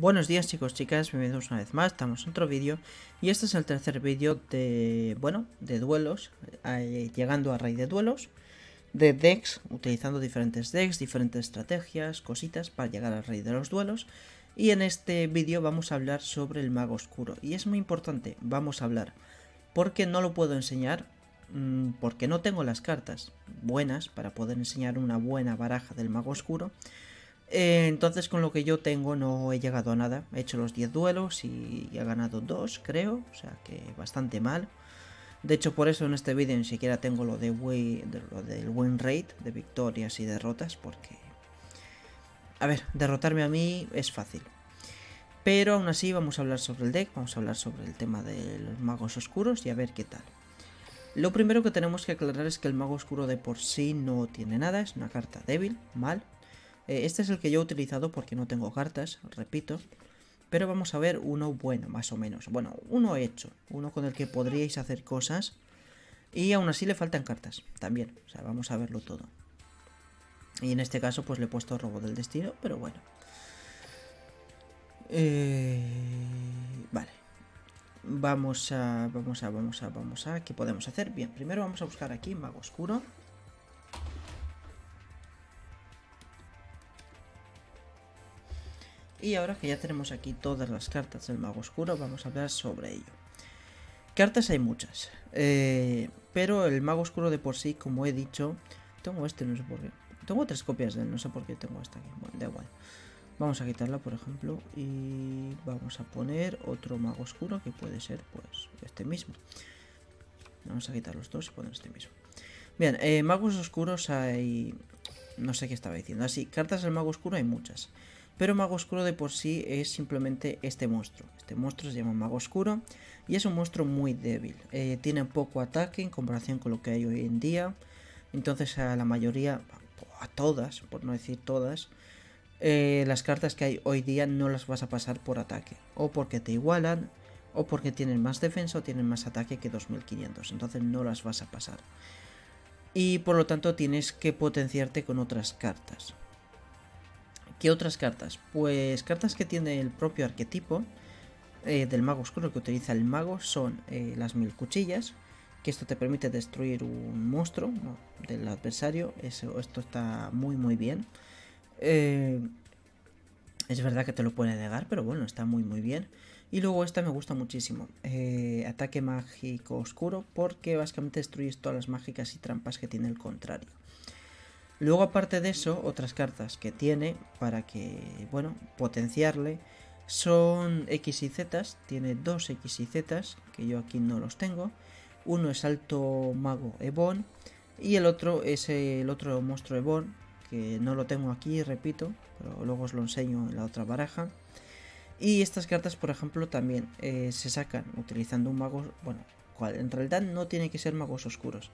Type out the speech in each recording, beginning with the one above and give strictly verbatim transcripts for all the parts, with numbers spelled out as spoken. Buenos días chicos, chicas, bienvenidos una vez más, estamos en otro vídeo y este es el tercer vídeo de, bueno, de duelos, eh, llegando a raíz de duelos, de decks, utilizando diferentes decks, diferentes estrategias, cositas para llegar a raíz de los duelos. Y en este vídeo vamos a hablar sobre el mago oscuro y es muy importante, vamos a hablar, porque no lo puedo enseñar, mmm, porque no tengo las cartas buenas para poder enseñar una buena baraja del mago oscuro. Entonces con lo que yo tengo no he llegado a nada. He hecho los diez duelos y he ganado dos, creo. O sea que bastante mal. De hecho por eso en este vídeo ni siquiera tengo lo, de win, de, lo del win rate, de victorias y derrotas. Porque, a ver, derrotarme a mí es fácil. Pero aún así vamos a hablar sobre el deck. Vamos a hablar sobre el tema de los magos oscuros y a ver qué tal. Lo primero que tenemos que aclarar es que el mago oscuro de por sí no tiene nada. Es una carta débil, mal. Este es el que yo he utilizado porque no tengo cartas, repito. Pero vamos a ver uno bueno, más o menos. Bueno, uno hecho. Uno con el que podríais hacer cosas. Y aún así le faltan cartas también. O sea, vamos a verlo todo. Y en este caso pues le he puesto Robo del Destino, pero bueno. Eh... Vale. Vamos a, vamos a, vamos a, vamos a... ¿Qué podemos hacer? Bien, primero vamos a buscar aquí Mago Oscuro. Y ahora que ya tenemos aquí todas las cartas del Mago Oscuro, vamos a hablar sobre ello. Cartas hay muchas, eh, pero el Mago Oscuro de por sí, como he dicho... Tengo este, no sé por qué. Tengo tres copias de él, no sé por qué tengo esta aquí. Bueno, da igual. Vamos a quitarla, por ejemplo, y vamos a poner otro Mago Oscuro, que puede ser, pues, este mismo. Vamos a quitar los dos y poner este mismo. Bien, eh, Magos Oscuros hay... No sé qué estaba diciendo. Así, cartas del Mago Oscuro hay muchas. Pero Mago Oscuro de por sí es simplemente este monstruo. Este monstruo se llama Mago Oscuro y es un monstruo muy débil. Eh, tiene poco ataque en comparación con lo que hay hoy en día. Entonces a la mayoría, a todas, por no decir todas, eh, las cartas que hay hoy día no las vas a pasar por ataque. O porque te igualan, o porque tienen más defensa o tienen más ataque que dos mil quinientos. Entonces no las vas a pasar. Y por lo tanto tienes que potenciarte con otras cartas. ¿Qué otras cartas? Pues cartas que tiene el propio arquetipo eh, del mago oscuro que utiliza el mago son eh, las Mil Cuchillas, que esto te permite destruir un monstruo, ¿no?, del adversario. Eso, esto está muy muy bien. Eh, es verdad que te lo puede negar, pero bueno, está muy muy bien. Y luego esta me gusta muchísimo, eh, Ataque Mágico Oscuro, porque básicamente destruyes todas las mágicas y trampas que tiene el contrario. Luego, aparte de eso, otras cartas que tiene para que, bueno, potenciarle son X y Z. Tiene dos X y Z, que yo aquí no los tengo. Uno es Alto Mago Ebon y el otro es el otro monstruo Ebon, que no lo tengo aquí, repito, pero luego os lo enseño en la otra baraja. Y estas cartas, por ejemplo, también eh, se sacan utilizando un mago, bueno, cual, en realidad no tiene que ser magos oscuros.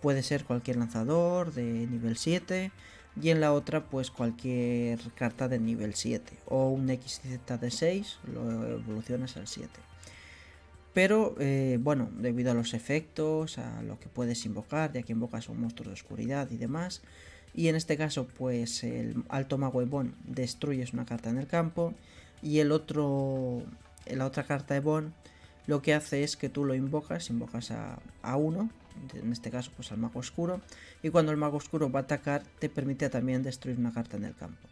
Puede ser cualquier lanzador de nivel siete y en la otra pues cualquier carta de nivel siete o un X Z de seis lo evolucionas al siete. Pero eh, bueno, debido a los efectos, a lo que puedes invocar, ya que invocas un monstruo de oscuridad y demás, y en este caso pues el Alto Mago Ebon destruyes una carta en el campo y el otro, la otra carta Ebon lo que hace es que tú lo invocas, invocas a, a uno. En este caso pues al mago oscuro, y cuando el mago oscuro va a atacar te permite también destruir una carta en el campo.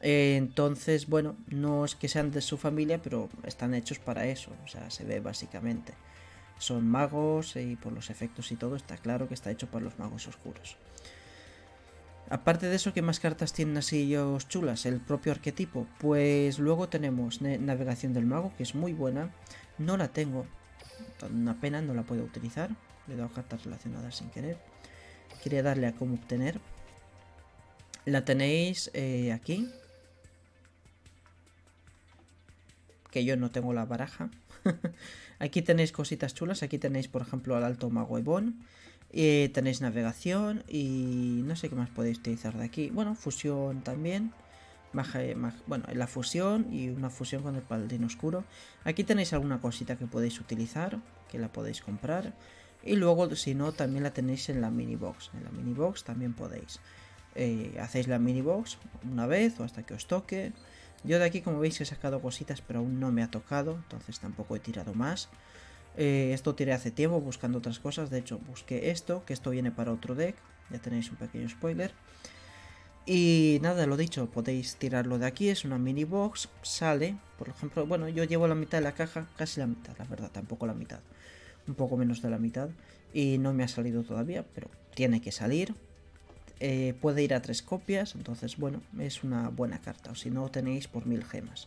Eh, entonces bueno, no es que sean de su familia, pero están hechos para eso. O sea, se ve básicamente, son magos y por los efectos y todo está claro que está hecho para los magos oscuros. Aparte de eso, ¿qué más cartas tienen así chulas? El propio arquetipo, pues luego tenemos Navegación del Mago, que es muy buena. No la tengo, una pena, no la puedo utilizar. Le he dado cartas relacionadas sin querer. Quería darle a cómo obtener. La tenéis eh, aquí. Que yo no tengo la baraja. Aquí tenéis cositas chulas. Aquí tenéis, por ejemplo, al Alto Mago Ebon. Eh, tenéis navegación. Y no sé qué más podéis utilizar de aquí. Bueno, fusión también. Maja, maja, bueno, la fusión y una fusión con el Paladín Oscuro. Aquí tenéis alguna cosita que podéis utilizar. Que la podéis comprar. Y luego, si no, también la tenéis en la mini box. En la mini box también podéis. Eh, hacéis la mini box una vez o hasta que os toque. Yo de aquí, como veis, he sacado cositas, pero aún no me ha tocado, entonces tampoco he tirado más. Eh, esto tiré hace tiempo buscando otras cosas, de hecho busqué esto, que esto viene para otro deck, ya tenéis un pequeño spoiler. Y nada, lo dicho, podéis tirarlo de aquí, es una mini box, sale, por ejemplo, bueno, yo llevo la mitad de la caja, casi la mitad, la verdad, tampoco la mitad, un poco menos de la mitad, y no me ha salido todavía, pero tiene que salir. Eh, puede ir a tres copias, entonces bueno, es una buena carta, o si no tenéis por mil gemas.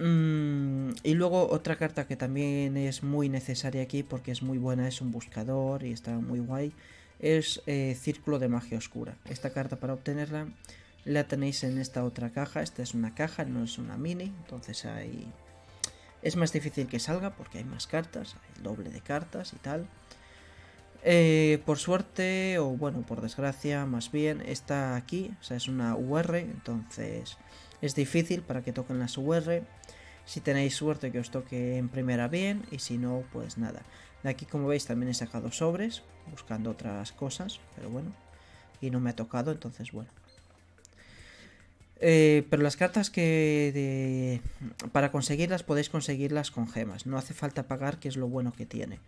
Mm, y luego otra carta que también es muy necesaria aquí porque es muy buena, es un buscador y está muy guay, es eh, Círculo de Magia Oscura. Esta carta, para obtenerla, la tenéis en esta otra caja. Esta es una caja, no es una mini, entonces ahí es más difícil que salga porque hay más cartas, hay el doble de cartas y tal. Eh, por suerte, o bueno, por desgracia más bien, está aquí, o sea, es una U R, entonces es difícil para que toquen las U R. Si tenéis suerte, que os toque en primera bien, y si no, pues nada. De aquí, como veis, también he sacado sobres, buscando otras cosas, pero bueno, y no me ha tocado, entonces bueno. Eh, pero las cartas que de... para conseguirlas podéis conseguirlas con gemas, no hace falta pagar, que es lo bueno que tiene.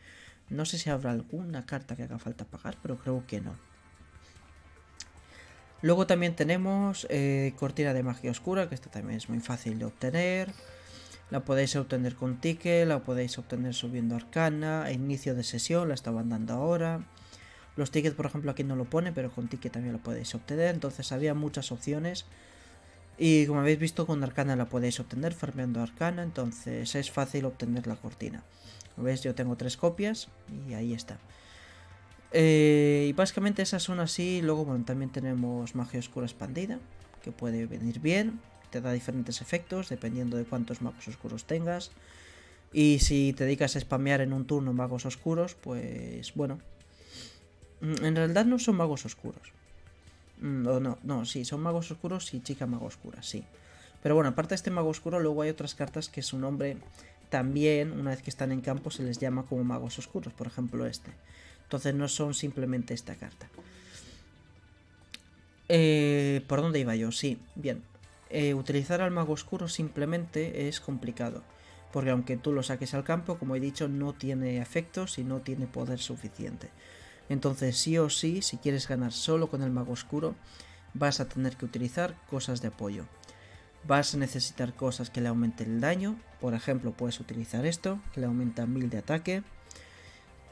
No sé si habrá alguna carta que haga falta pagar, pero creo que no. Luego también tenemos eh, Cortina de Magia Oscura, que esta también es muy fácil de obtener. La podéis obtener con ticket, la podéis obtener subiendo Arcana, inicio de sesión, la estaban dando ahora. Los tickets, por ejemplo, aquí no lo pone, pero con ticket también lo podéis obtener. Entonces había muchas opciones. Y como habéis visto, con Arcana la podéis obtener, farmeando Arcana, entonces es fácil obtener la cortina. Como veis, yo tengo tres copias y ahí está. Eh, y básicamente esas son así. Luego, bueno, también tenemos Magia Oscura Expandida, que puede venir bien. Te da diferentes efectos dependiendo de cuántos magos oscuros tengas. Y si te dedicas a spamear en un turno magos oscuros, pues bueno. En realidad no son magos oscuros. No, no, no, sí, son magos oscuros y Chica Maga Oscura, sí. Pero bueno, aparte de este mago oscuro, luego hay otras cartas que su nombre también, una vez que están en campo, se les llama como magos oscuros, por ejemplo este. Entonces no son simplemente esta carta. Eh, ¿Por dónde iba yo? Sí, bien. Eh, utilizar al mago oscuro simplemente es complicado, porque aunque tú lo saques al campo, como he dicho, no tiene efectos y no tiene poder suficiente. Entonces sí o sí, si quieres ganar solo con el mago oscuro, vas a tener que utilizar cosas de apoyo. Vas a necesitar cosas que le aumenten el daño. Por ejemplo, puedes utilizar esto, que le aumenta mil de ataque.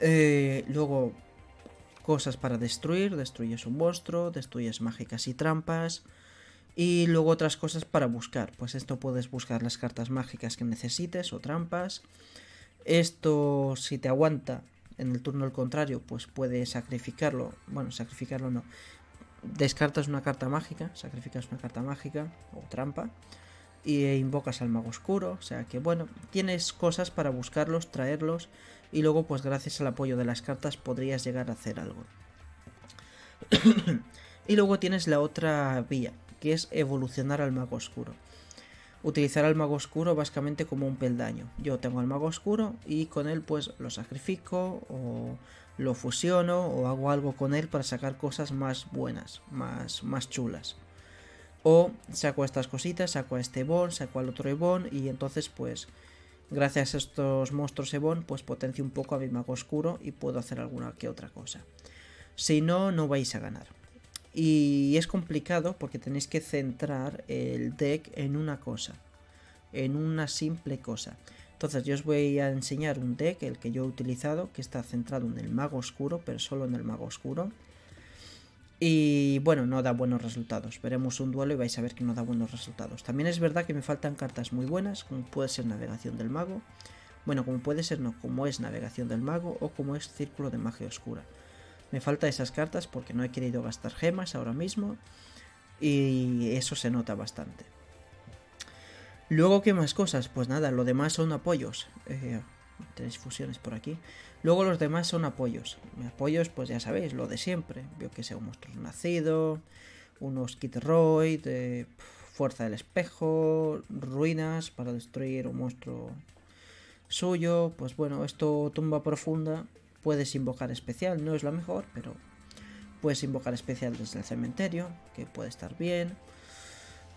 Eh, luego, cosas para destruir. Destruyes un monstruo, destruyes mágicas y trampas. Y luego otras cosas para buscar. Pues esto puedes buscar las cartas mágicas que necesites o trampas. Esto, si te aguanta en el turno al contrario, pues puedes sacrificarlo. Bueno, sacrificarlo no. Descartas una carta mágica, sacrificas una carta mágica o trampa e invocas al mago oscuro. O sea que bueno, tienes cosas para buscarlos, traerlos, y luego pues gracias al apoyo de las cartas podrías llegar a hacer algo. Y luego tienes la otra vía, que es evolucionar al mago oscuro. Utilizar al mago oscuro básicamente como un peldaño. Yo tengo al mago oscuro y con él pues lo sacrifico o lo fusiono o hago algo con él para sacar cosas más buenas, más, más chulas. O saco estas cositas, saco a este Ebon, saco al otro Ebon y entonces pues gracias a estos monstruos Ebon pues potencio un poco a mi mago oscuro y puedo hacer alguna que otra cosa. Si no, no vais a ganar. Y es complicado porque tenéis que centrar el deck en una cosa, en una simple cosa. Entonces yo os voy a enseñar un deck, el que yo he utilizado, que está centrado en el mago oscuro, pero solo en el mago oscuro. Y bueno, no da buenos resultados. Veremos un duelo y vais a ver que no da buenos resultados. También es verdad que me faltan cartas muy buenas, como puede ser Navegación del Mago. Bueno, como puede ser no, como es Navegación del Mago o como es Círculo de Magia Oscura. Me faltan esas cartas porque no he querido gastar gemas ahora mismo y eso se nota bastante. Luego, ¿qué más cosas? Pues nada, lo demás son apoyos. Eh, tenéis fusiones por aquí. Luego los demás son apoyos. Apoyos, pues ya sabéis, lo de siempre. Yo que sé, un monstruo nacido, unos Kitteroid, eh, Fuerza del Espejo, Ruinas para destruir un monstruo suyo. Pues bueno, esto, Tumba Profunda. Puedes invocar especial, no es la mejor, pero puedes invocar especial desde el cementerio, que puede estar bien.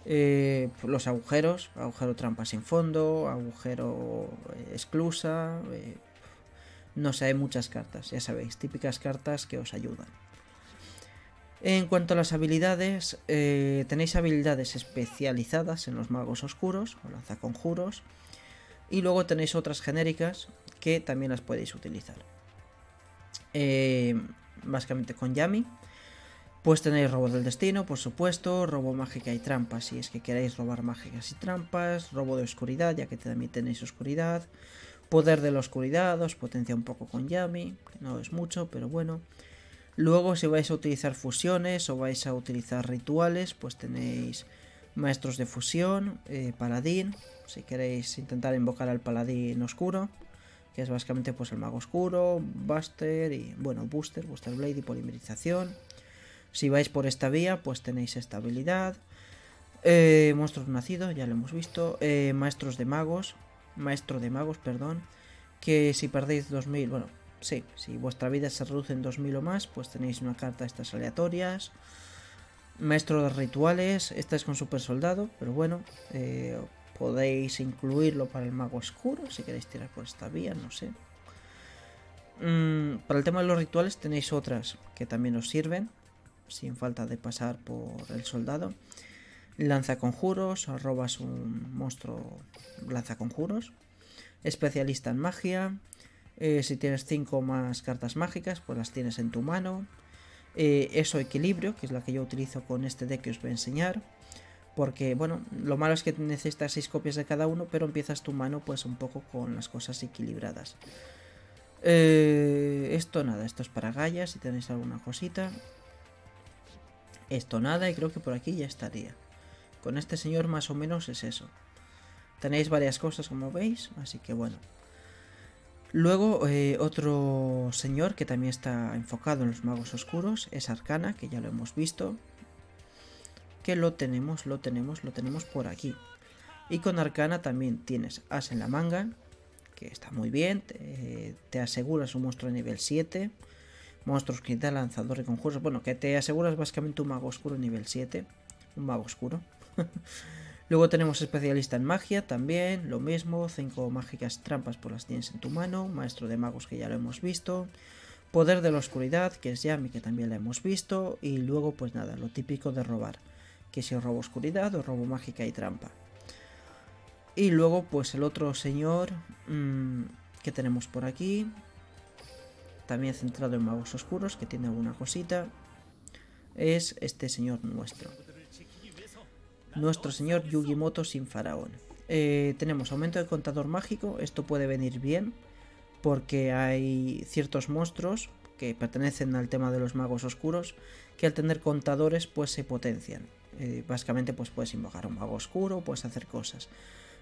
Eh, los agujeros, agujero trampa sin fondo, agujero eh, esclusa, eh, no sé, hay muchas cartas, ya sabéis, típicas cartas que os ayudan. En cuanto a las habilidades, eh, tenéis habilidades especializadas en los magos oscuros, o lanzaconjuros, y luego tenéis otras genéricas que también las podéis utilizar. Eh, básicamente con Yami. Pues tenéis robo del destino, por supuesto, robo mágica y trampas, si es que queréis robar mágicas y trampas, robo de oscuridad, ya que también tenéis oscuridad, poder de la oscuridad, os potencia un poco con Yami, que no es mucho, pero bueno. Luego si vais a utilizar fusiones o vais a utilizar rituales, pues tenéis maestros de fusión, eh, paladín, si queréis intentar invocar al paladín oscuro, que es básicamente pues el mago oscuro, buster y bueno, booster, booster blade y polimerización. Si vais por esta vía, pues tenéis esta habilidad. Eh, Monstruo Nacido, ya lo hemos visto. Eh, Maestros de Magos. Maestro de Magos, perdón. Que si perdéis dos mil... Bueno, sí. Si vuestra vida se reduce en dos mil o más, pues tenéis una carta de estas aleatorias. Maestro de Rituales. Esta es con Super Soldado, pero bueno. Eh, podéis incluirlo para el Mago Oscuro, si queréis tirar por esta vía, no sé. Mm, para el tema de los rituales tenéis otras que también os sirven, sin falta de pasar por el soldado. Lanza conjuros, robas un monstruo, lanza conjuros. Especialista en magia, eh, si tienes cinco más cartas mágicas, pues las tienes en tu mano. Eh, eso equilibrio, que es la que yo utilizo con este deck que os voy a enseñar, porque bueno, lo malo es que necesitas seis copias de cada uno, pero empiezas tu mano pues un poco con las cosas equilibradas. Eh, esto nada, esto es para Gaia, si tenéis alguna cosita. Esto nada, y creo que por aquí ya estaría. Con este señor más o menos es eso. Tenéis varias cosas como veis, así que bueno. Luego eh, otro señor que también está enfocado en los magos oscuros es Arcana, que ya lo hemos visto. Que lo tenemos, lo tenemos, lo tenemos por aquí. Y con Arcana también tienes As en la Manga, que está muy bien. Te, te aseguras un monstruo de nivel siete. Monstruos, quita, lanzador y conjuros. Bueno, que te aseguras básicamente un mago oscuro nivel siete. Un mago oscuro. Luego tenemos especialista en magia también. Lo mismo. cinco mágicas trampas pues las tienes en tu mano. Maestro de magos, que ya lo hemos visto. Poder de la oscuridad, que es Yami, que también la hemos visto. Y luego pues nada, lo típico de robar. Que si robo oscuridad o robo mágica y trampa. Y luego pues el otro señor mmm, que tenemos por aquí. También centrado en magos oscuros, que tiene alguna cosita, es este señor nuestro. Nuestro señor Yugimoto sin faraón. Eh, tenemos aumento de contador mágico, esto puede venir bien, porque hay ciertos monstruos que pertenecen al tema de los magos oscuros, que al tener contadores pues se potencian. Eh, básicamente pues puedes invocar a un mago oscuro, puedes hacer cosas.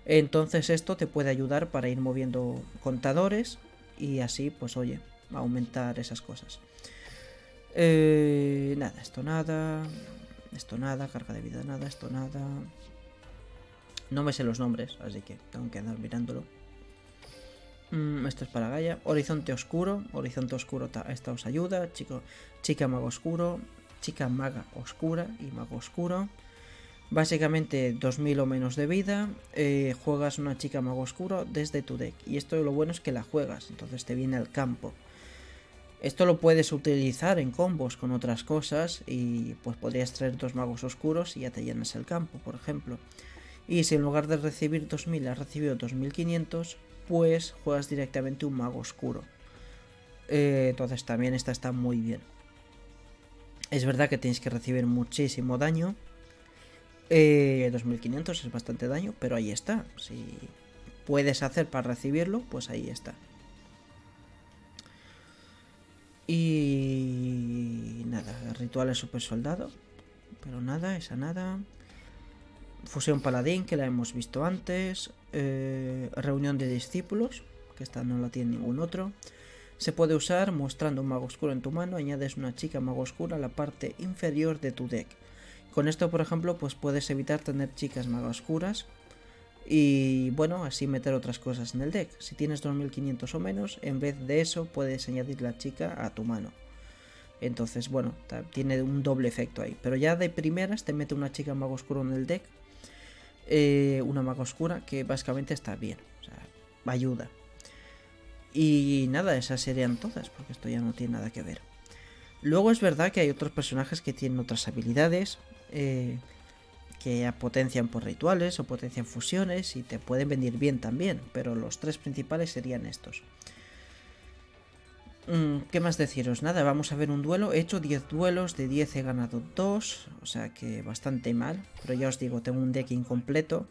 Entonces esto te puede ayudar para ir moviendo contadores y así pues oye, aumentar esas cosas. Eh, nada, esto nada. Esto nada, carga de vida nada, esto nada. No me sé los nombres, así que tengo que andar mirándolo. Mm, esto es para Gaia. Horizonte Oscuro. Horizonte Oscuro, esta os ayuda. Chico, Chica Maga Oscuro. Chica Maga Oscura y Mago Oscuro. Básicamente dos mil o menos de vida, eh, juegas una chica mago oscuro desde tu deck. Y esto lo bueno es que la juegas, entonces te viene al campo. Esto lo puedes utilizar en combos con otras cosas y pues podrías traer dos magos oscuros y ya te llenas el campo, por ejemplo. Y si en lugar de recibir dos mil has recibido dos mil quinientos, pues juegas directamente un mago oscuro. Eh, entonces también esta está muy bien. Es verdad que tienes que recibir muchísimo daño. Eh, dos mil quinientos es bastante daño, pero ahí está. Si puedes hacer para recibirlo, pues ahí está. Y nada, rituales super soldado. Pero nada, esa nada. Fusión paladín, que la hemos visto antes. Eh, reunión de discípulos, que esta no la tiene ningún otro. Se puede usar mostrando un mago oscuro en tu mano. Añades una chica mago oscura a la parte inferior de tu deck. Con esto, por ejemplo, pues puedes evitar tener chicas maga oscuras y, bueno, así meter otras cosas en el deck. Si tienes dos mil quinientos o menos, en vez de eso puedes añadir la chica a tu mano. Entonces, bueno, tiene un doble efecto ahí. Pero ya de primeras te mete una chica maga oscura en el deck eh, una maga oscura que básicamente está bien, o sea, ayuda. Y nada, esas serían todas, porque esto ya no tiene nada que ver. Luego es verdad que hay otros personajes que tienen otras habilidades, eh, que potencian por rituales o potencian fusiones y te pueden venir bien también, pero los tres principales serían estos. ¿Qué más deciros? Nada, vamos a ver un duelo. He hecho diez duelos, de diez he ganado dos, o sea que bastante mal, pero ya os digo, tengo un deck incompleto,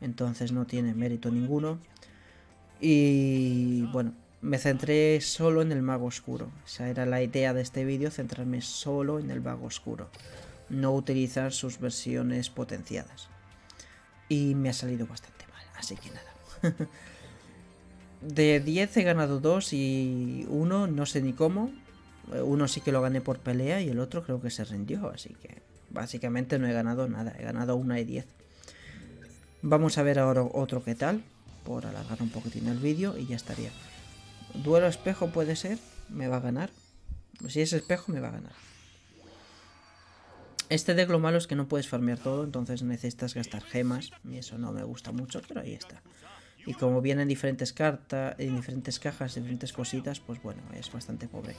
entonces no tiene mérito ninguno. Y bueno, me centré solo en el mago oscuro, esa era la idea de este vídeo, centrarme solo en el mago oscuro, no utilizar sus versiones potenciadas. Y me ha salido bastante mal, así que nada. De diez he ganado dos y uno no sé ni cómo. Uno sí que lo gané por pelea y el otro creo que se rindió, así que básicamente no he ganado nada, he ganado una de diez. Vamos a ver ahora otro qué tal, por alargar un poquitín el vídeo y ya estaría. Duelo espejo puede ser, me va a ganar. Si es espejo me va a ganar. Este deck lo malo es que no puedes farmear todo, entonces necesitas gastar gemas y eso no me gusta mucho, pero ahí está. Y como vienen diferentes cartas, en diferentes cajas, diferentes cositas, pues bueno, es bastante pobre.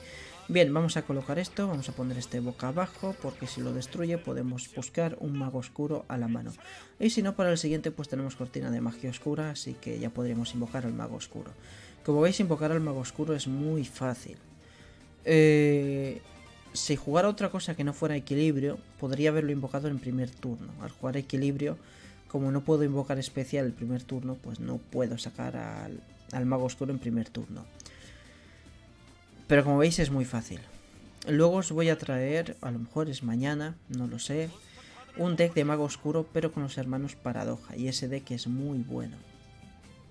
Bien, vamos a colocar esto, vamos a poner este boca abajo, porque si lo destruye podemos buscar un mago oscuro a la mano. Y si no, para el siguiente pues tenemos cortina de magia oscura, así que ya podríamos invocar al mago oscuro. Como veis, invocar al mago oscuro es muy fácil. Eh... Si jugara otra cosa que no fuera equilibrio, podría haberlo invocado en primer turno. Al jugar equilibrio, como no puedo invocar especial el primer turno, pues no puedo sacar al, al mago oscuro en primer turno. Pero como veis es muy fácil. Luego os voy a traer, a lo mejor es mañana, no lo sé, un deck de mago oscuro pero con los hermanos Paradoja. Y ese deck es muy bueno.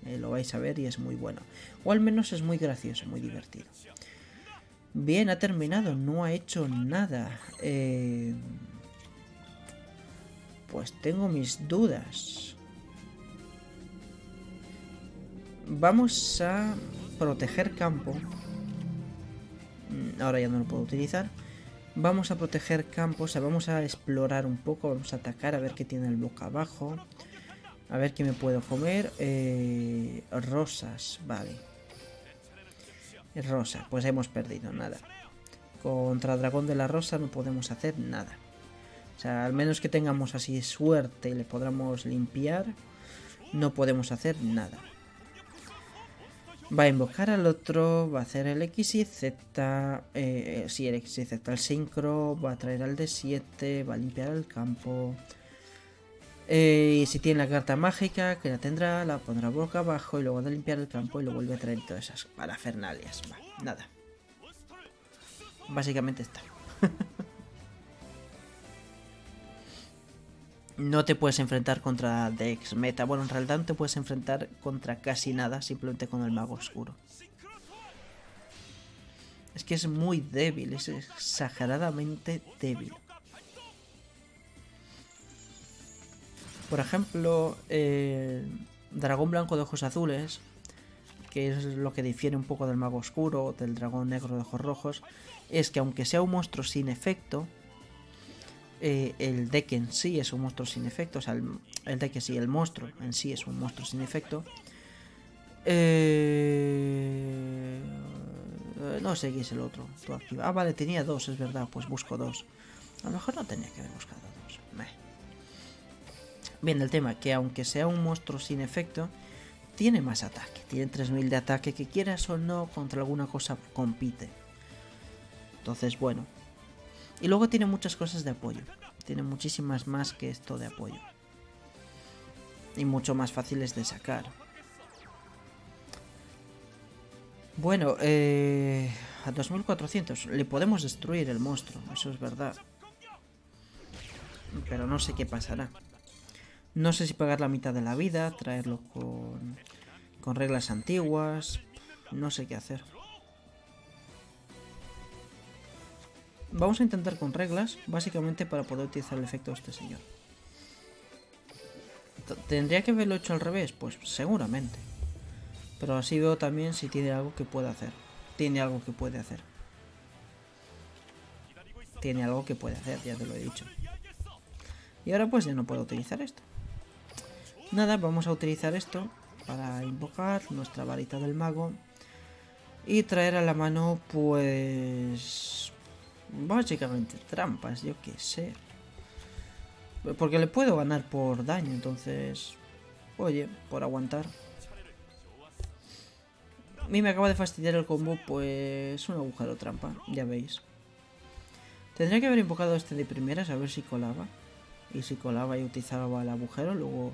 Eh, lo vais a ver y es muy bueno. O al menos es muy gracioso, muy divertido. Bien, ha terminado, no ha hecho nada. Eh... Pues tengo mis dudas. Vamos a proteger campo. Ahora ya no lo puedo utilizar. Vamos a proteger campo, o sea, vamos a explorar un poco, vamos a atacar, a ver qué tiene el boca abajo. A ver qué me puedo comer. Eh, rosas, vale. Rosa, pues hemos perdido, nada. Contra Dragón de la Rosa no podemos hacer nada. O sea, al menos que tengamos así suerte y le podamos limpiar, no podemos hacer nada. Va a invocar al otro, va a hacer el X y Z, eh, sí, el X y Z, el sincro, va a traer al D siete, va a limpiar el campo. Eh, y si tiene la carta mágica, que la tendrá, la pondrá boca abajo y luego va a limpiar el campo y lo vuelve a traer todas esas parafernalias. Va, nada. Básicamente está. No te puedes enfrentar contra decks meta. Bueno, en realidad no te puedes enfrentar contra casi nada, simplemente con el mago oscuro. Es que es muy débil, es exageradamente débil. Por ejemplo, eh, dragón blanco de ojos azules, que es lo que difiere un poco del mago oscuro o del dragón negro de ojos rojos, es que aunque sea un monstruo sin efecto, Eh, el deck en sí es un monstruo sin efecto, o sea, el, el deck en sí, el monstruo en sí es un monstruo sin efecto. Eh, no sé qué es el otro. Ah, vale, tenía dos, es verdad, pues busco dos. A lo mejor no tenía que haber buscado dos. Meh. Bien, el tema, que aunque sea un monstruo sin efecto, tiene más ataque, tiene tres mil de ataque, que quieras o no, contra alguna cosa compite. Entonces, bueno. Y luego tiene muchas cosas de apoyo. Tiene muchísimas más que esto de apoyo. Y mucho más fáciles de sacar. Bueno, eh, a dos mil cuatrocientos. Le podemos destruir el monstruo, eso es verdad. Pero no sé qué pasará. No sé si pagar la mitad de la vida, traerlo con, con reglas antiguas. No sé qué hacer. Vamos a intentar con reglas, básicamente para poder utilizar el efecto de este señor. ¿Tendría que haberlo hecho al revés? Pues seguramente. Pero así veo también si tiene algo que pueda hacer. Tiene algo que puede hacer. Tiene algo que puede hacer, ya te lo he dicho. Y ahora pues ya no puedo utilizar esto. Nada, vamos a utilizar esto para invocar nuestra varita del mago y traer a la mano, pues... básicamente trampas, yo qué sé. Porque le puedo ganar por daño, entonces... oye, por aguantar. A mí me acaba de fastidiar el combo, pues... un agujero trampa, ya veis. Tendría que haber invocado este de primeras, a ver si colaba. Y si colaba y utilizaba el agujero, luego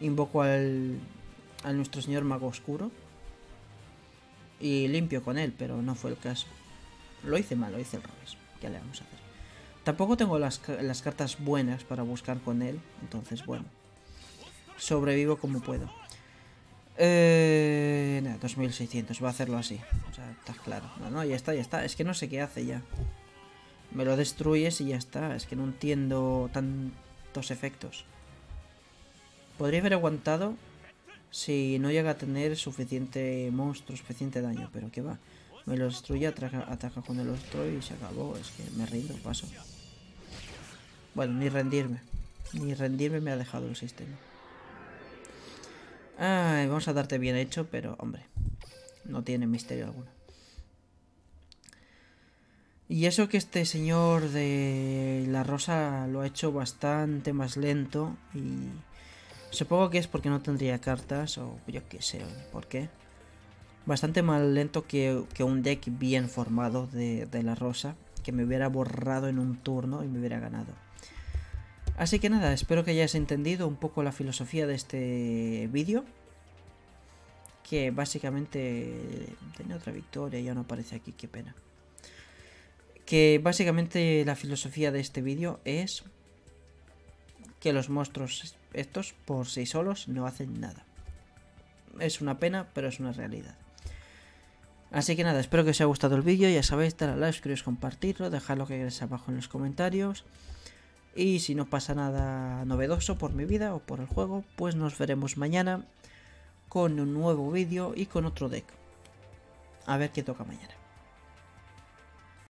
invoco al... a nuestro señor Mago Oscuro y limpio con él, pero no fue el caso. Lo hice mal, lo hice al revés. ¿Qué le vamos a hacer? Tampoco tengo las, las cartas buenas para buscar con él, entonces bueno, sobrevivo como puedo. Eh, nada, dos mil seiscientos, va a hacerlo así. O sea, está claro. No, no, ya está, ya está. Es que no sé qué hace ya. Me lo destruyes y ya está. Es que no entiendo tantos efectos. Podría haber aguantado si no llega a tener suficiente monstruo, suficiente daño, pero que va. Me lo destruye, ataca, ataca con el otro y se acabó. Es que me rindo, paso. Bueno, ni rendirme. Ni rendirme me ha dejado el sistema. Ay, vamos a darte bien hecho, pero hombre, no tiene misterio alguno. Y eso que este señor de la rosa lo ha hecho bastante más lento y... supongo que es porque no tendría cartas o yo qué sé por qué. Bastante más lento que, que un deck bien formado de, de la rosa, que me hubiera borrado en un turno y me hubiera ganado. Así que nada, espero que hayáis entendido un poco la filosofía de este vídeo. Que básicamente... tenía otra victoria, ya no aparece aquí, qué pena. Que básicamente la filosofía de este vídeo es... que los monstruos estos por sí solos no hacen nada. Es una pena, pero es una realidad. Así que nada, espero que os haya gustado el vídeo. Ya sabéis, darle a like, suscribiros, compartirlo, dejad lo que queráis abajo en los comentarios. Y si no pasa nada novedoso por mi vida o por el juego, pues nos veremos mañana con un nuevo vídeo y con otro deck. A ver qué toca mañana.